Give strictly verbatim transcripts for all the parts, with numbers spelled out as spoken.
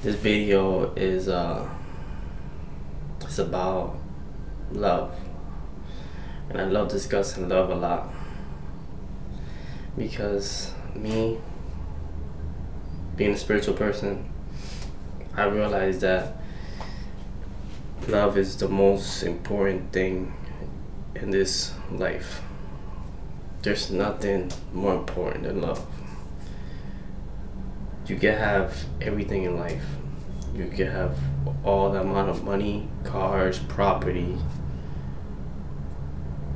This video is uh, it's about love, and I love discussing love a lot because me, being a spiritual person, I realize that love is the most important thing in this life. There's nothing more important than love. You can have everything in life. You can have all the amount of money, cars, property.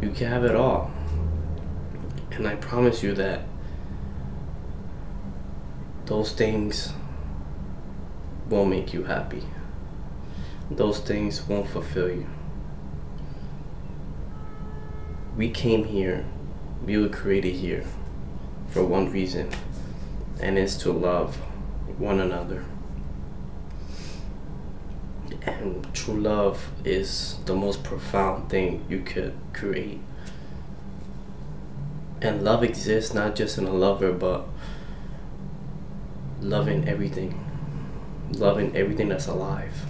You can have it all. And I promise you that those things won't make you happy. Those things won't fulfill you. We came here, we were created here for one reason, and it's to love one another. And true love is the most profound thing you could create. And love exists not just in a lover, but loving everything, loving everything that's alive.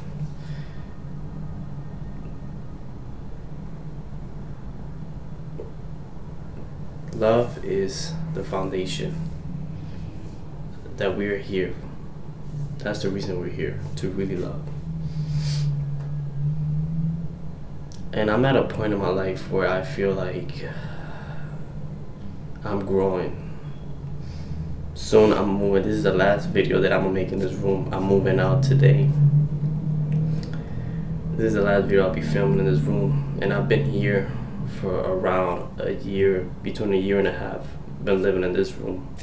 Love is the foundation that we're here. That's the reason we're here, to really love. And I'm at a point in my life where I feel like I'm growing. Soon I'm moving. This is the last video that I'm gonna make in this room. I'm moving out today. This is the last video I'll be filming in this room, and I've been here for around a year, between a year and a half. Been living in this room,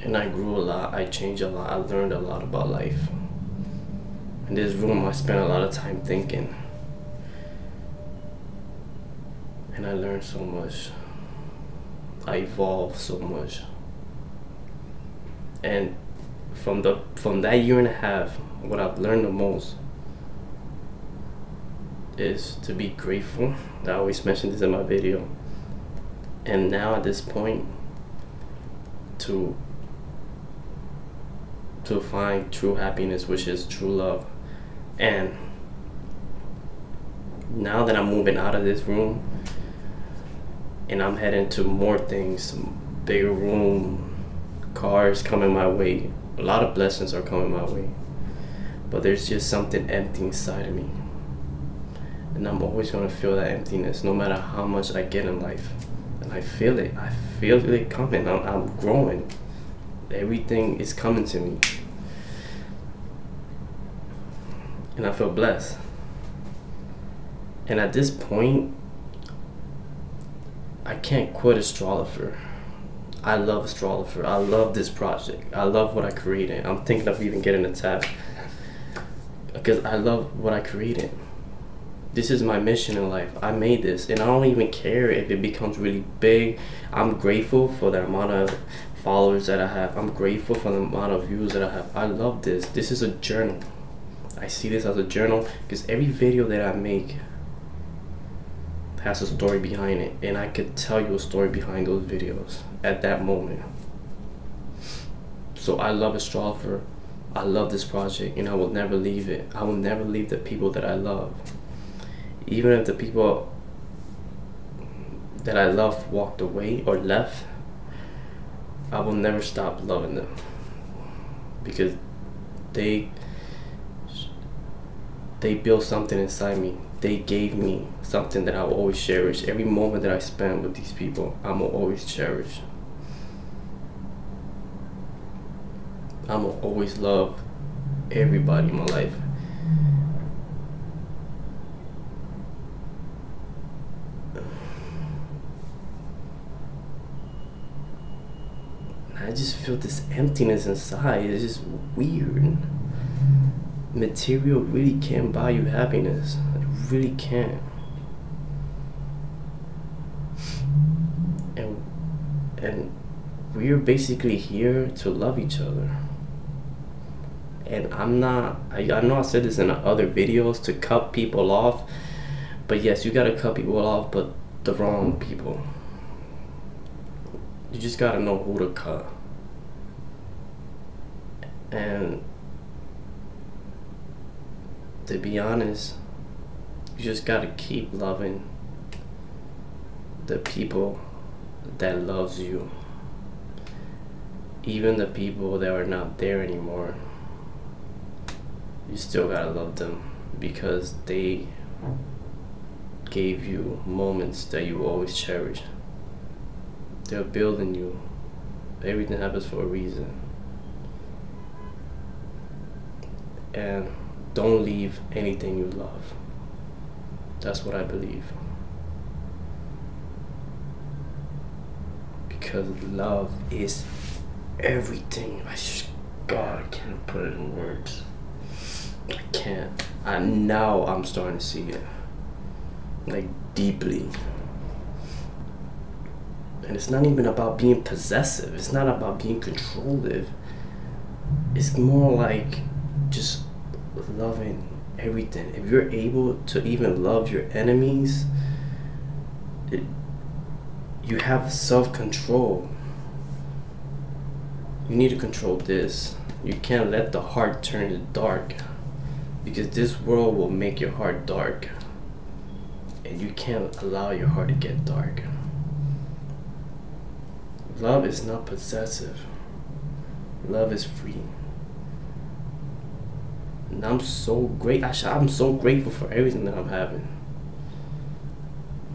and I grew a lot, I changed a lot, I learned a lot about life. In this room I spent a lot of time thinking, and I learned so much, I evolved so much. And from the from that year and a half, what I've learned the most is to be grateful. I always mention this in my video. And now at this point, to to find true happiness, which is true love. And now that I'm moving out of this room and I'm heading to more things, bigger room, cars coming my way, a lot of blessings are coming my way, but there's just something empty inside of me. And I'm always gonna feel that emptiness, no matter how much I get in life. And I feel it, I feel it coming, I'm, I'm growing. Everything is coming to me. And I feel blessed. And at this point, I can't quit Astrolopher. I love Astrolopher, I love this project. I love what I created. I'm thinking of even getting a tab, because I love what I created. This is my mission in life. I made this, and I don't even care if it becomes really big. I'm grateful for the amount of followers that I have. I'm grateful for the amount of views that I have. I love this. This is a journal. I see this as a journal because every video that I make has a story behind it, and I could tell you a story behind those videos at that moment. So I love Astrolopher. I love this project, and I will never leave it. I will never leave the people that I love. Even if the people that I love walked away or left, I will never stop loving them, because they they built something inside me. They gave me something that I will always cherish. Every moment that I spend with these people, I'm gonna always cherish. I'm gonna always love everybody in my life. I just feel this emptiness inside. It's just weird. Material really can't buy you happiness. It really can't. And and we're basically here to love each other. And I'm not. I, I know I said this in other videos, to cut people off. But yes, you gotta cut people off, but the wrong people. You just gotta know who to cut. And to be honest. You just gotta keep loving the people that loves you, even the people that are not there anymore. You still gotta love them because they gave you moments that you always cherish. They're building you. Everything happens for a reason. And don't leave anything you love. That's what I believe. Because love is everything. I just, God, I can't put it in words. I can't. I now I'm starting to see it. Like, deeply. And it's not even about being possessive. It's not about being controlling. It's more like just loving everything. If you're able to even love your enemies, it, you have self-control. You need to control this. You can't let the heart turn to dark, because this world will make your heart dark. And you can't allow your heart to get dark. Love is not possessive. Love is free. And I'm so great. Actually, I'm so grateful for everything that I'm having.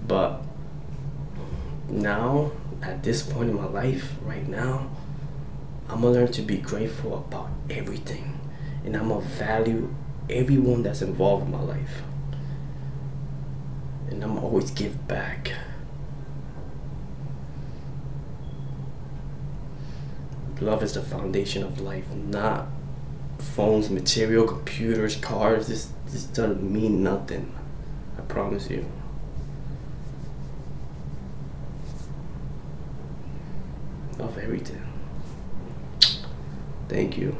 But now, at this point in my life, right now, I'm gonna learn to be grateful about everything. And I'm gonna value everyone that's involved in my life. And I'm gonna always give back. Love is the foundation of life, not phones, material, computers, cars. This, this doesn't mean nothing. I promise you. Love everything. Thank you.